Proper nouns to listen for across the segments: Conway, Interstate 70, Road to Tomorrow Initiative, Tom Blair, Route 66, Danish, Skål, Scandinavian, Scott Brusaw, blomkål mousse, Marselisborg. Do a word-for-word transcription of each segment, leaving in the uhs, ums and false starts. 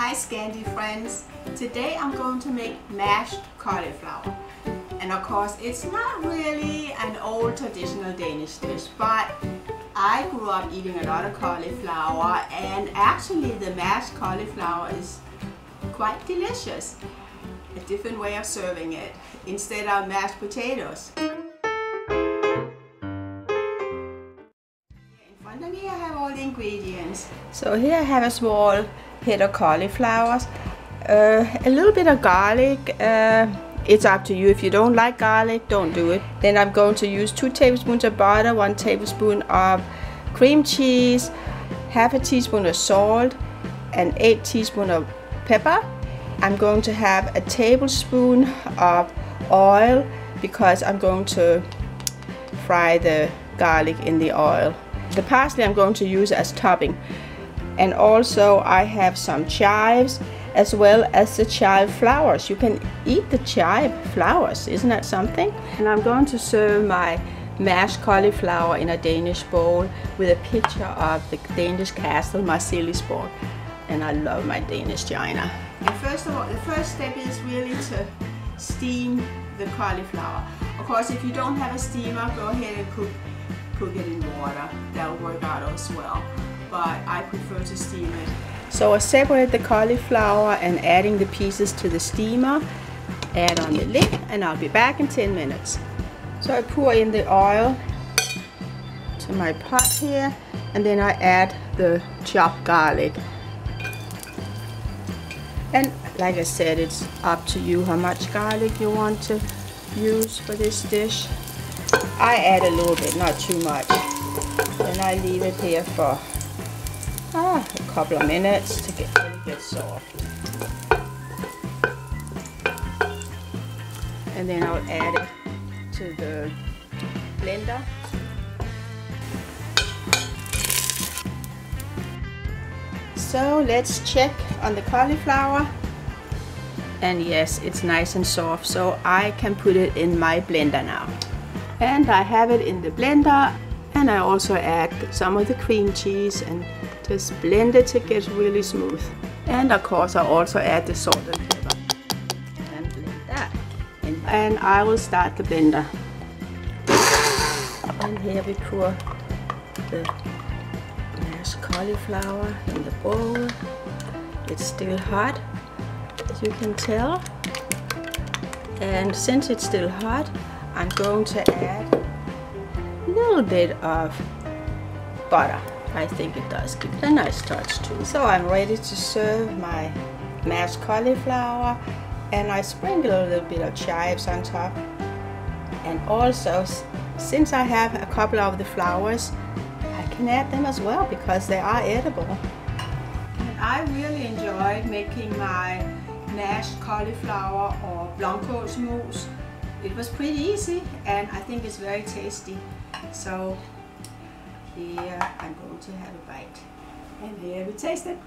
Hi Scandi friends! Today I'm going to make mashed cauliflower, and of course it's not really an old traditional Danish dish, but I grew up eating a lot of cauliflower, and actually the mashed cauliflower is quite delicious. A different way of serving it instead of mashed potatoes. Here I have all the ingredients. So here I have a small head of cauliflowers, uh, a little bit of garlic. Uh, it's up to you. If you don't like garlic, don't do it. Then I'm going to use two tablespoons of butter, one tablespoon of cream cheese, half a teaspoon of salt, and eight teaspoons of pepper. I'm going to have a tablespoon of oil because I'm going to fry the garlic in the oil. The parsley I'm going to use as topping, and also I have some chives as well as the chive flowers. You can eat the chive flowers, isn't that something? And I'm going to serve my mashed cauliflower in a Danish bowl with a picture of the Danish castle Marselisborg, and I love my Danish china. And first of all, the first step is really to steam the cauliflower. Of course, if you don't have a steamer, go ahead and cook cook it in water. That'll work out as well, but I prefer to steam it. So I separate the cauliflower and adding the pieces to the steamer, add on the lid, and I'll be back in ten minutes. So I pour in the oil to my pot here, and then I add the chopped garlic. And like I said, it's up to you how much garlic you want to use for this dish. I add a little bit, not too much, and I leave it here for ah, a couple of minutes to get it gets soft. And then I'll add it to the blender. So let's check on the cauliflower. And yes, it's nice and soft, so I can put it in my blender now. And I have it in the blender, and I also add some of the cream cheese and just blend it to get really smooth. And of course I also add the salt and pepper and blend that. And I will start the blender. And here we pour the mashed cauliflower in the bowl. It's still hot, as you can tell. And since it's still hot, I'm going to add a little bit of butter. I think it does give it a nice touch too. So I'm ready to serve my mashed cauliflower, and I sprinkle a little bit of chives on top. And also, since I have a couple of the flowers, I can add them as well because they are edible. And I really enjoyed making my mashed cauliflower or blomkål mousse. It was pretty easy, and I think it's very tasty. So here I'm going to have a bite, and here we taste it.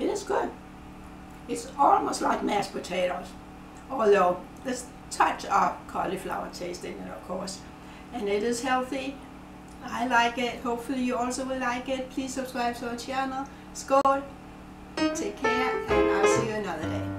It is good. It's almost like mashed potatoes, although there's a touch of cauliflower taste in it, of course. And it is healthy. I like it. Hopefully you also will like it. Please subscribe to our channel. Skål. Take care, and I'll see you another day.